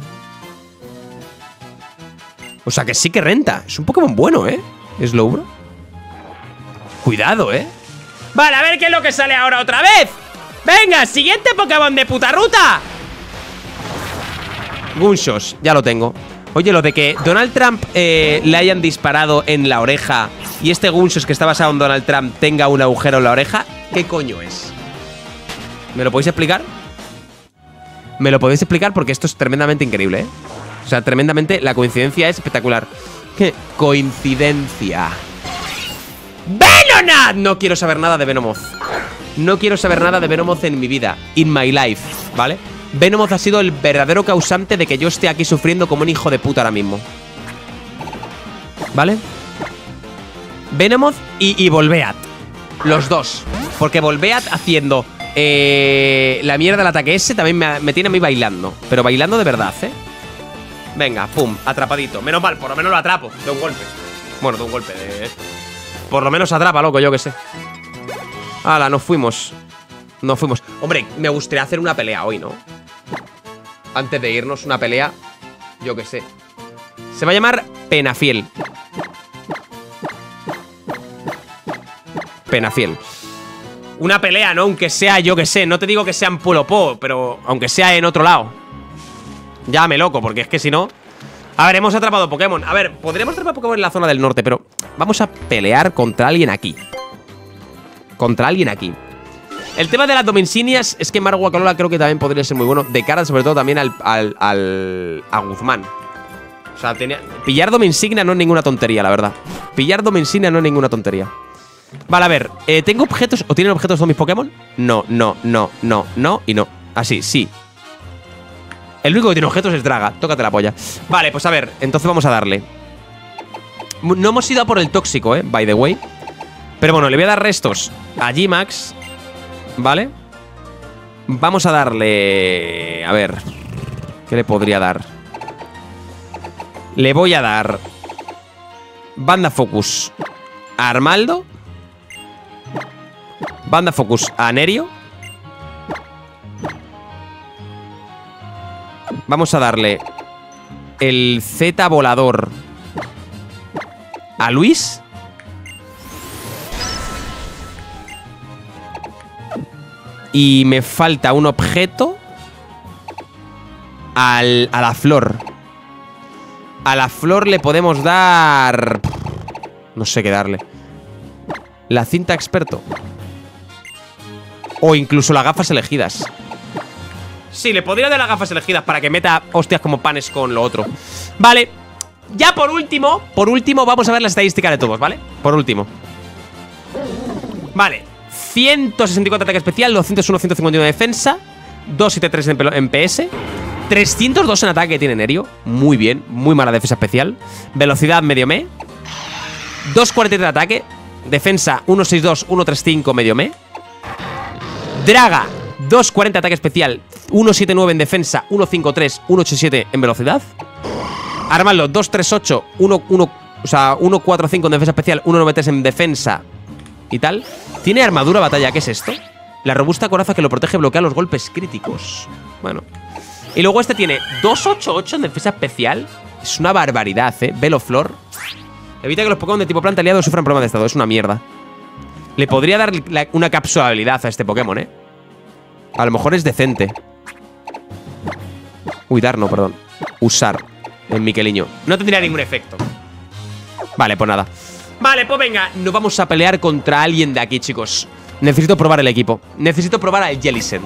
O sea que sí que renta. Es un Pokémon bueno, ¿eh? Slowbro. Cuidado, ¿eh? Vale, a ver qué es lo que sale ahora otra vez. ¡Venga! ¡Siguiente Pokémon de puta ruta! Gunshots, ya lo tengo. Oye, lo de que Donald Trump le hayan disparado en la oreja y este Gunshots que está basado en Donald Trump tenga un agujero en la oreja, ¿qué coño es? ¿Me lo podéis explicar? Me lo podéis explicar porque esto es tremendamente increíble, ¿eh? O sea, tremendamente, la coincidencia es espectacular. ¡Qué coincidencia! ¡Venomoth! No quiero saber nada de Venomoth. No quiero saber nada de Venomoth en mi vida. In my life, ¿vale? Venomoth ha sido el verdadero causante de que yo esté aquí sufriendo como un hijo de puta ahora mismo, ¿vale? Venomoth y Volbeat. Los dos. Porque Volbeat haciendo la mierda del ataque ese también me tiene a mí bailando. Pero bailando de verdad, ¿eh? Venga, pum, atrapadito. Menos mal, por lo menos lo atrapo de un golpe. Bueno, de un golpe de... Por lo menos atrapa, loco, yo que sé. Ala, nos fuimos. Nos fuimos. Hombre, me gustaría hacer una pelea hoy, ¿no? Antes de irnos, una pelea. Yo qué sé. Se va a llamar Penafiel. Penafiel. Una pelea, ¿no? Aunque sea, yo qué sé. No te digo que sea en Pueblo Po, pero aunque sea en otro lado. Ya me loco, porque es que si no... A ver, hemos atrapado Pokémon. A ver, podremos atrapar Pokémon en la zona del norte, pero... Vamos a pelear contra alguien aquí. Contra alguien aquí. El tema de las Dominsignias es que Margo Alola creo que también podría ser muy bueno. De cara, sobre todo, también a Guzmán. O sea, pillar Dominsignia no es ninguna tontería, la verdad. Pillar Dominsignia no es ninguna tontería. Vale, a ver. ¿Tengo objetos o tienen objetos todos mis Pokémon? No, no, no, no, no y no. Así, sí. El único que tiene objetos es Draga. Tócate la polla. Vale, pues a ver. Entonces vamos a darle. No hemos ido a por el tóxico, by the way. Pero bueno, le voy a dar restos a G-Max, ¿vale? Vamos a darle... A ver... ¿Qué le podría dar? Le voy a dar... Banda Focus a Armaldo. Banda Focus a Nerio. Vamos a darle el Z volador a Luis. Y me falta un objeto a la flor. A la flor le podemos dar... No sé qué darle. La cinta experto. O incluso las gafas elegidas. Sí, le podría dar las gafas elegidas para que meta hostias como panes con lo otro. Vale. Ya por último, vamos a ver la estadística de todos, ¿vale? Por último. Vale. 164 ataque especial, 201, 151 de defensa, 273 en PS, 302 en ataque tiene Nerio. Muy bien, muy mala defensa especial. Velocidad medio me, 243 de ataque. Defensa 162, 135 medio me. Draga 240 ataque especial, 179 en defensa, 153, 187 en velocidad. Armaldo 238, 145 en defensa especial, 193 en defensa y tal. Tiene armadura batalla, ¿qué es esto? La robusta coraza que lo protege bloquea los golpes críticos. Bueno. Y luego este tiene 288 en defensa especial. Es una barbaridad, ¿eh? Veloflor. Evita que los Pokémon de tipo planta aliados sufran problemas de estado. Es una mierda. Le podría dar una capsulabilidad a este Pokémon, ¿eh? A lo mejor es decente. Uy, dar no, perdón. Usar en Miqueliño. No tendría ningún efecto. Vale, pues nada. Vale, pues venga, nos vamos a pelear contra alguien de aquí, chicos. Necesito probar el equipo. Necesito probar al Jellicent.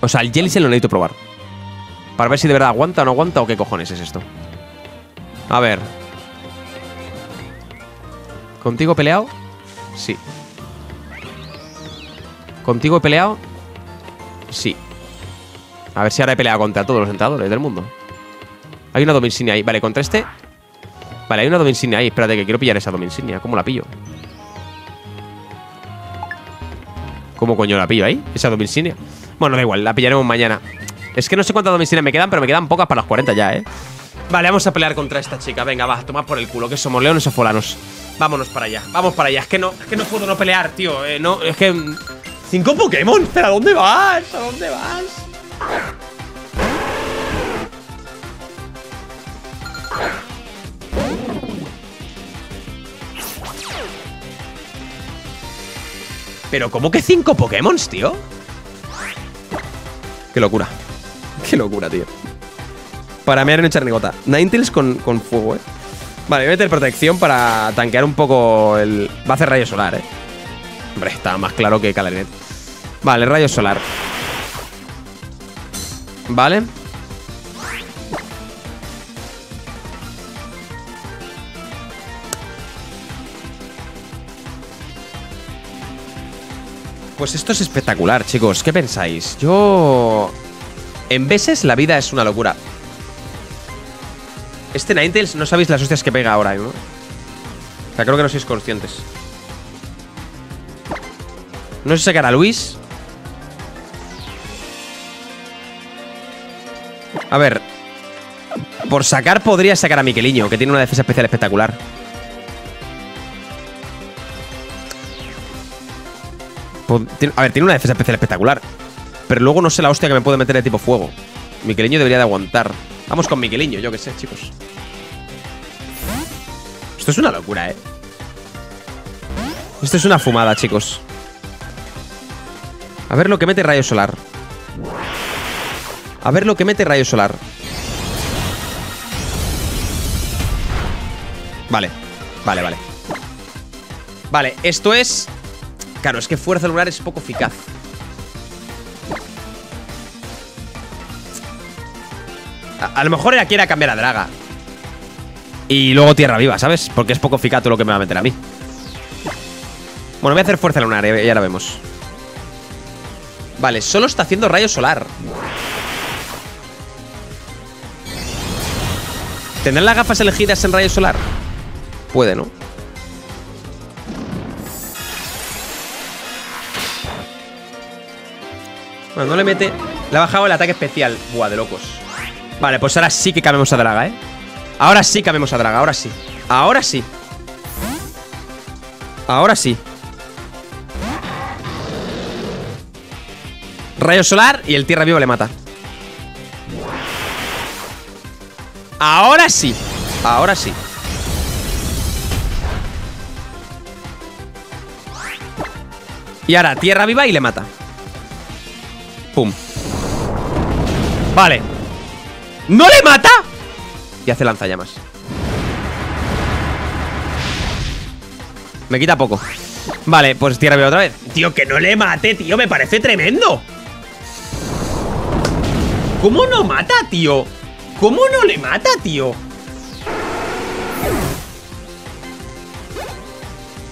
O sea, al Jellicent lo necesito probar para ver si de verdad aguanta o no aguanta o qué cojones es esto. A ver. ¿Contigo he peleado? Sí. ¿Contigo he peleado? Sí. A ver si ahora he peleado contra todos los entrenadores del mundo. Hay una Dominsignia ahí. Vale, contra este... Vale, hay una Dominsignia ahí. Espérate, que quiero pillar esa Dominsignia. ¿Cómo la pillo? ¿Cómo coño la pillo ahí? Esa Dominsignia. Bueno, da igual, la pillaremos mañana. Es que no sé cuántas Dominsignias me quedan, pero me quedan pocas para las 40 ya, ¿eh? Vale, vamos a pelear contra esta chica. Venga, va, tomad por el culo, que somos leones o folanos. Vámonos para allá, vamos para allá. Es que no puedo no pelear, tío. No, es que... ¡5 Pokémon! ¿Pero a dónde vas? ¿A dónde vas? ¿Pero cómo que 5 Pokémon, tío? Qué locura. Qué locura, tío. Para mear y no echar ni gota. Ninetales con fuego, eh. Vale, voy a meter protección para tanquear un poco el... Va a hacer rayo solar, eh. Hombre, está más claro que Calarinet. Vale, rayo solar. Vale. Pues esto es espectacular, chicos. ¿Qué pensáis? Yo... En veces la vida es una locura. Este Ninetales no sabéis las hostias que pega ahora, ¿no? O sea, creo que no sois conscientes. No sé sacar a Luis. A ver. Por sacar podría sacar a Miqueliño, que tiene una defensa especial espectacular. A ver, tiene una defensa especial espectacular. Pero luego no sé la hostia que me puede meter de tipo fuego. Miqueliño debería de aguantar. Vamos con Miqueliño, yo que sé, chicos. Esto es una locura, ¿eh? Esto es una fumada, chicos. A ver lo que mete rayo solar. A ver lo que mete rayo solar. Vale, vale, vale. Vale, esto es... Claro, es que fuerza lunar es poco eficaz. A lo mejor era que era cambiar a Draga. Y luego tierra viva, ¿sabes? Porque es poco eficaz todo lo que me va a meter a mí. Bueno, voy a hacer fuerza lunar, ya la vemos. Vale, solo está haciendo rayo solar. ¿Tendrán las gafas elegidas en rayo solar? Puede, ¿no? Bueno, no le mete... Le ha bajado el ataque especial. Buah, de locos. Vale, pues ahora sí que cambiamos a Draga, ¿eh? Ahora sí cabemos a Draga, ahora sí. Ahora sí. Ahora sí. Rayo solar y el tierra vivo le mata. Ahora sí. Ahora sí. Y ahora tierra viva y le mata. Pum. Vale. ¿No le mata? Y hace lanzallamas. Me quita poco. Vale, pues tierra viva otra vez. Tío, que no le mate, tío. Me parece tremendo. ¿Cómo no mata, tío? ¿Cómo no le mata, tío?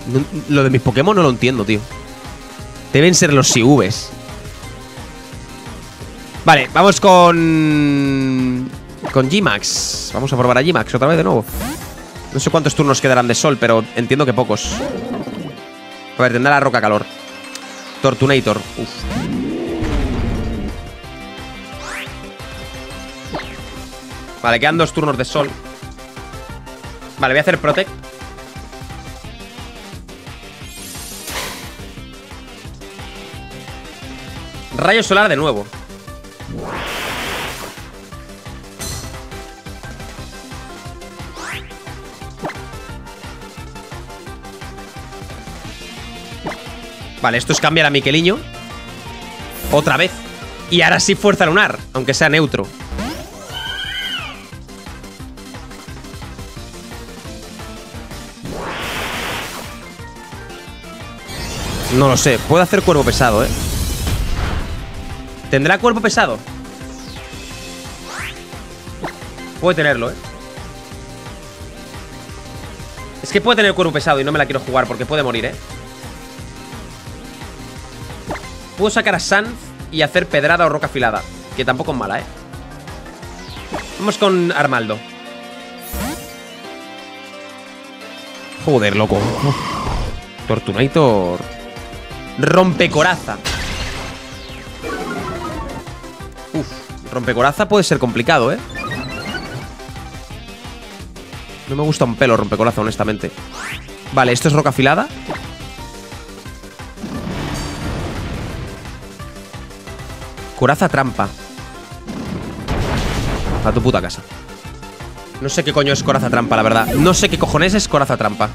No, lo de mis Pokémon no lo entiendo, tío. Deben ser los IVs. Vale, vamos con G-Max. Vamos a probar a G-Max otra vez de nuevo. No sé cuántos turnos quedarán de sol, pero entiendo que pocos. A ver, tendrá la roca calor. Tortunator. Uf. Vale, quedan 2 turnos de sol. Vale, voy a hacer Protect. Rayo solar de nuevo. Vale, esto es cambiar a Miqueliño. Otra vez. Y ahora sí fuerza lunar, aunque sea neutro. No lo sé, puedo hacer cuerpo pesado, ¿eh? ¿Tendrá cuerpo pesado? Puede tenerlo, ¿eh? Es que puede tener cuerpo pesado y no me la quiero jugar porque puede morir, ¿eh? Puedo sacar a Sanz y hacer pedrada o roca afilada, que tampoco es mala, ¿eh? Vamos con Armaldo. Joder, loco. Tortunator. Rompecoraza. Uf, rompecoraza puede ser complicado, ¿eh? No me gusta un pelo rompecoraza, honestamente. Vale, esto es roca afilada. Coraza trampa. A tu puta casa. No sé qué coño es coraza trampa, la verdad. No sé qué cojones es coraza trampa.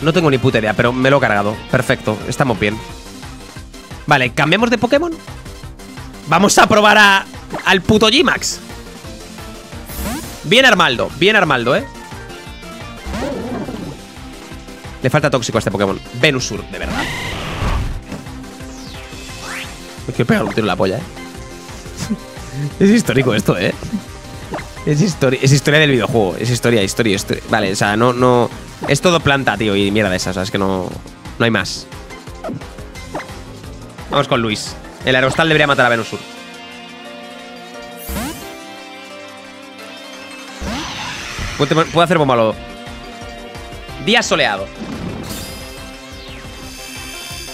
No tengo ni puta idea, pero me lo he cargado. Perfecto, estamos bien. Vale, ¿cambiamos de Pokémon? Vamos a probar al puto G-Max. Bien Armaldo, ¿eh? Le falta tóxico a este Pokémon. Venusur, de verdad. Es que pega un tiro en la polla, ¿eh? Es histórico esto, ¿eh? Es historia del videojuego. Es historia. Vale, o sea, no... Es todo planta, tío, y mierda de esas. O sea, es que no hay más. Vamos con Luis. El Aerostal debería matar a Venusur. Puedo hacer bomba lodo. Día soleado.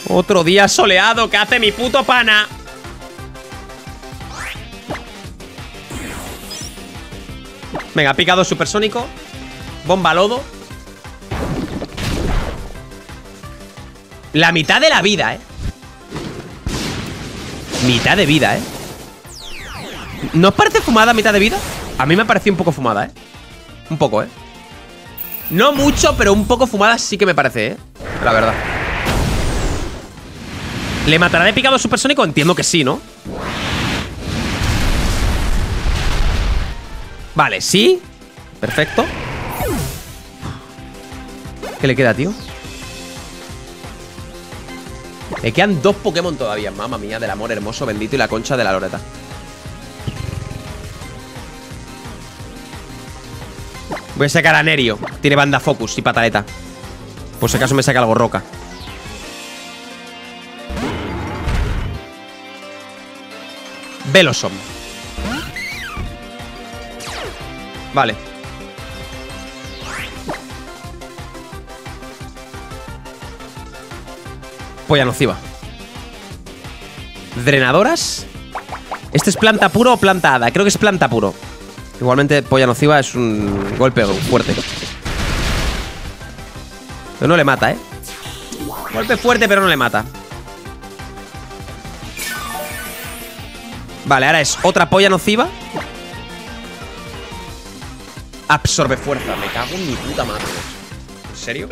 Otro día soleado que hace mi puto pana. Venga, picado supersónico. Bomba lodo. La mitad de la vida, ¿eh? Mitad de vida, ¿eh? ¿No os parece fumada mitad de vida? A mí me pareció un poco fumada, ¿eh? Un poco, ¿eh? No mucho, pero un poco fumada sí que me parece, ¿eh? La verdad. ¿Le matará de picado supersónico? Entiendo que sí, ¿no? Vale, sí. Perfecto. ¿Qué le queda, tío? Le quedan 2 Pokémon todavía. Mamma mía, del amor hermoso, bendito y la concha de la loreta. Voy a sacar a Nerio. Tiene banda focus y pataleta. Por si acaso me saca algo roca. Velosom. Vale. Polla nociva. Drenadoras. ¿Este es planta puro o planta hada? Creo que es planta puro. Igualmente, polla nociva es un golpe fuerte. Pero no le mata, ¿eh? Golpe fuerte, pero no le mata. Vale, ahora es otra polla nociva. Absorbe fuerza. Me cago en mi puta madre. ¿En serio?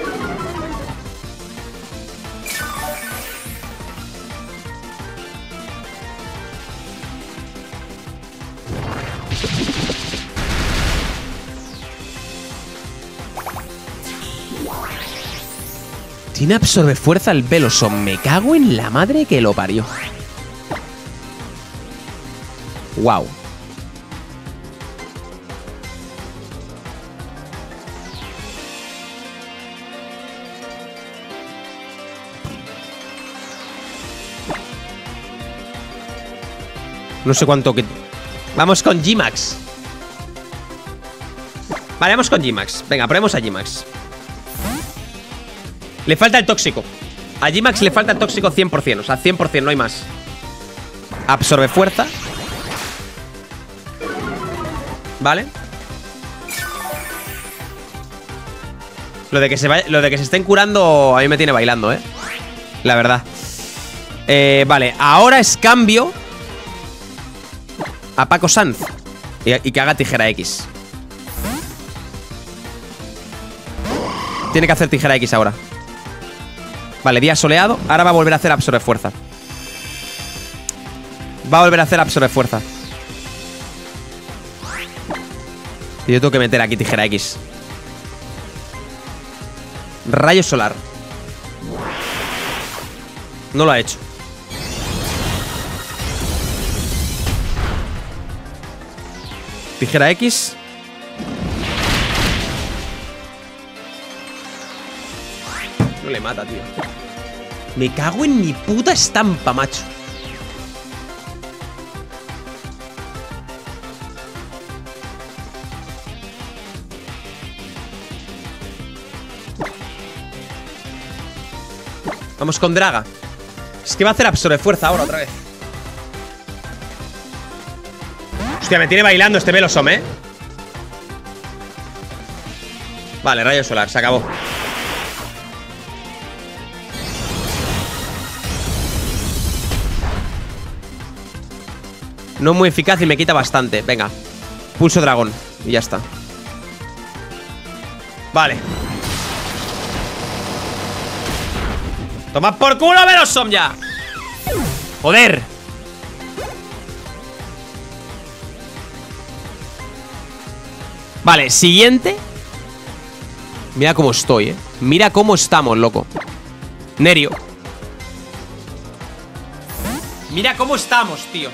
Tiene absorbe fuerza el Velosom. Me cago en la madre que lo parió. Wow. No sé cuánto que... Vamos con G-Max. Vale, vamos con G-Max. Venga, probemos a G-Max. Le falta el tóxico. A G-Max le falta el tóxico 100%. O sea, 100%, no hay más. Absorbe fuerza. Vale. Lo de que se estén curando a mí me tiene bailando, ¿eh? La verdad. Vale, ahora es cambio a Paco Sanz. Y que haga tijera X. Tiene que hacer tijera X ahora. Vale, día soleado. Ahora va a volver a hacer absorbe fuerza. Va a volver a hacer absorbe fuerza. Y yo tengo que meter aquí tijera X. Rayo solar. No lo ha hecho. Tijera X. No le mata, tío. Me cago en mi puta estampa, macho. Vamos con Draga. Es que va a hacer absorbe fuerza ahora otra vez. Hostia, me tiene bailando este Velosom, ¿eh? Vale, rayo solar, se acabó. No muy eficaz y me quita bastante. Venga, pulso dragón. Y ya está. Vale. ¡Toma por culo, Velosom, ya! ¡Joder! Vale, siguiente. Mira cómo estoy, ¿eh? Mira cómo estamos, loco. Nerio. Mira cómo estamos, tío.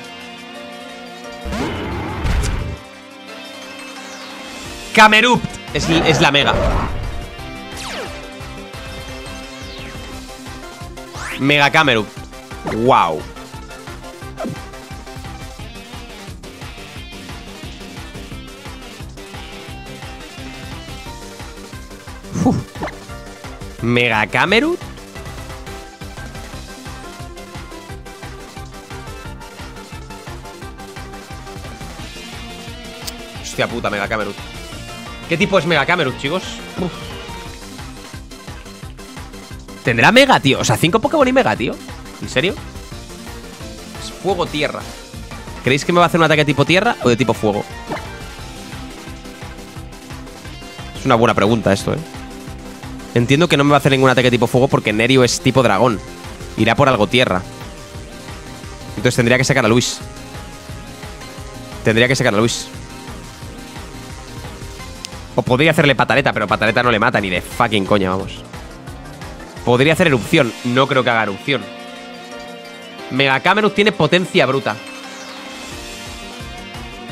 Camerupt es la mega. Mega Camerupt. Wow. Uf. Mega Camerupt. Hostia puta, Mega Camerupt. ¿Qué tipo es Mega Camerupt, chicos? Uf. ¿Tendrá Mega, tío? O sea, 5 Pokémon y Mega, tío. ¿En serio? Es Fuego Tierra. ¿Creéis que me va a hacer un ataque tipo Tierra o de tipo Fuego? Es una buena pregunta esto, ¿eh? Entiendo que no me va a hacer ningún ataque tipo Fuego porque Nerio es tipo Dragón. Irá por algo Tierra. Entonces tendría que sacar a Luis. Tendría que sacar a Luis. O podría hacerle pataleta, pero pataleta no le mata ni de fucking coña, vamos. Podría hacer erupción. No creo que haga erupción. Mega Camerupt tiene potencia bruta.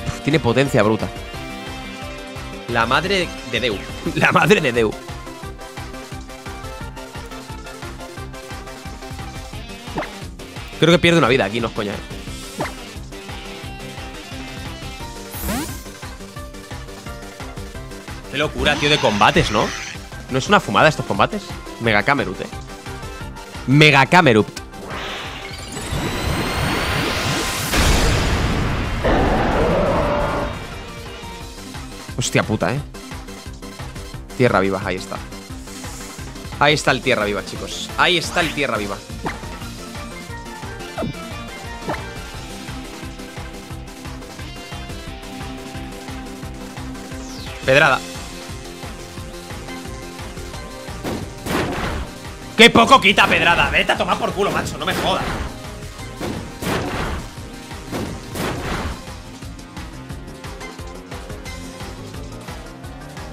Uf, tiene potencia bruta. La madre de Deu. La madre de Deu. Creo que pierde una vida aquí, no es coña, ¿eh? Qué locura, tío, de combates, ¿no? ¿No es una fumada estos combates? Mega Camerupt, ¿eh? Mega Camerupt. Hostia puta, Tierra viva, ahí está. Ahí está el Tierra viva, chicos. Ahí está el Tierra viva. Pedrada. ¡Qué poco quita pedrada! Vete a tomar por culo, macho, no me jodas.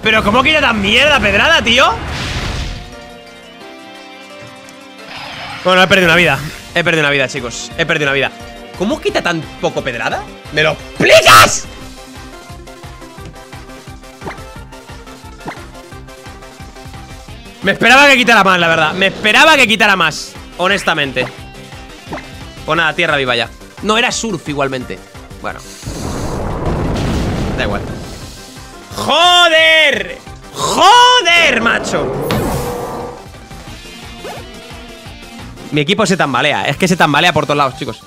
¿Pero cómo quita tan mierda pedrada, tío? Bueno, he perdido una vida. He perdido una vida, chicos. He perdido una vida. ¿Cómo quita tan poco pedrada? ¡Me lo explicas! Me esperaba que quitara más, la verdad. Me esperaba que quitara más, honestamente. Pues nada, tierra viva ya. No, era surf igualmente. Bueno, da igual. ¡Joder! ¡Joder, macho! Mi equipo se tambalea. Es que se tambalea por todos lados, chicos.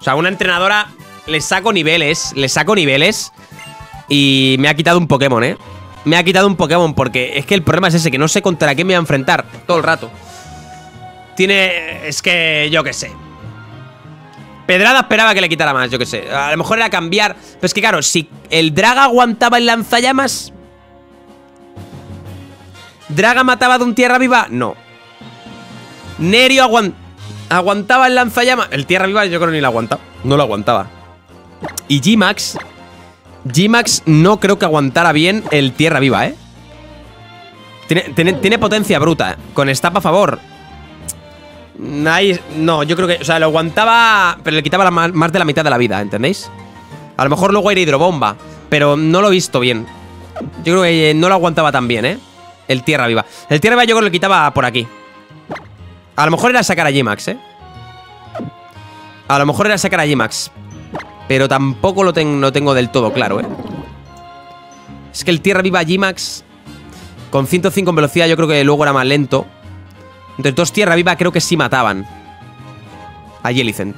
O sea, una entrenadora. Le saco niveles. Le saco niveles. Y me ha quitado un Pokémon, Me ha quitado un Pokémon porque es que el problema es ese, que no sé contra quién me voy a enfrentar todo el rato. Tiene... es que... yo qué sé. Pedrada esperaba que le quitara más, yo qué sé. A lo mejor era cambiar... pero es que claro, si el Draga aguantaba el lanzallamas... ¿Draga mataba de un tierra viva? No. Nerio aguantaba el lanzallamas... El tierra viva yo creo que ni lo aguantaba. No lo aguantaba. Y G-Max... G-Max no creo que aguantara bien el tierra viva, Tiene potencia bruta. Con Stab a favor. Ahí, no, yo creo que... o sea, lo aguantaba... pero le quitaba más de la mitad de la vida, ¿entendéis? A lo mejor luego era hidrobomba, pero no lo he visto bien. Yo creo que no lo aguantaba tan bien, El tierra viva. El tierra viva yo creo que lo quitaba por aquí. A lo mejor era sacar a G-Max, A lo mejor era sacar a G-Max. Pero tampoco lo tengo del todo claro, Es que el Tierra Viva G-Max con 105 en velocidad yo creo que luego era más lento. Entonces dos Tierra Viva creo que sí mataban a Jellicent.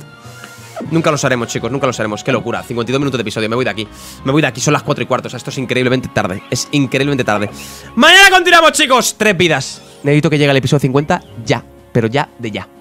Nunca los haremos, chicos, nunca los haremos. Qué locura, 52 minutos de episodio, me voy de aquí. Me voy de aquí, son las 4:15. O sea, esto es increíblemente tarde, es increíblemente tarde. Mañana continuamos, chicos, 3 vidas. Necesito que llegue el episodio 50 ya, pero ya de ya.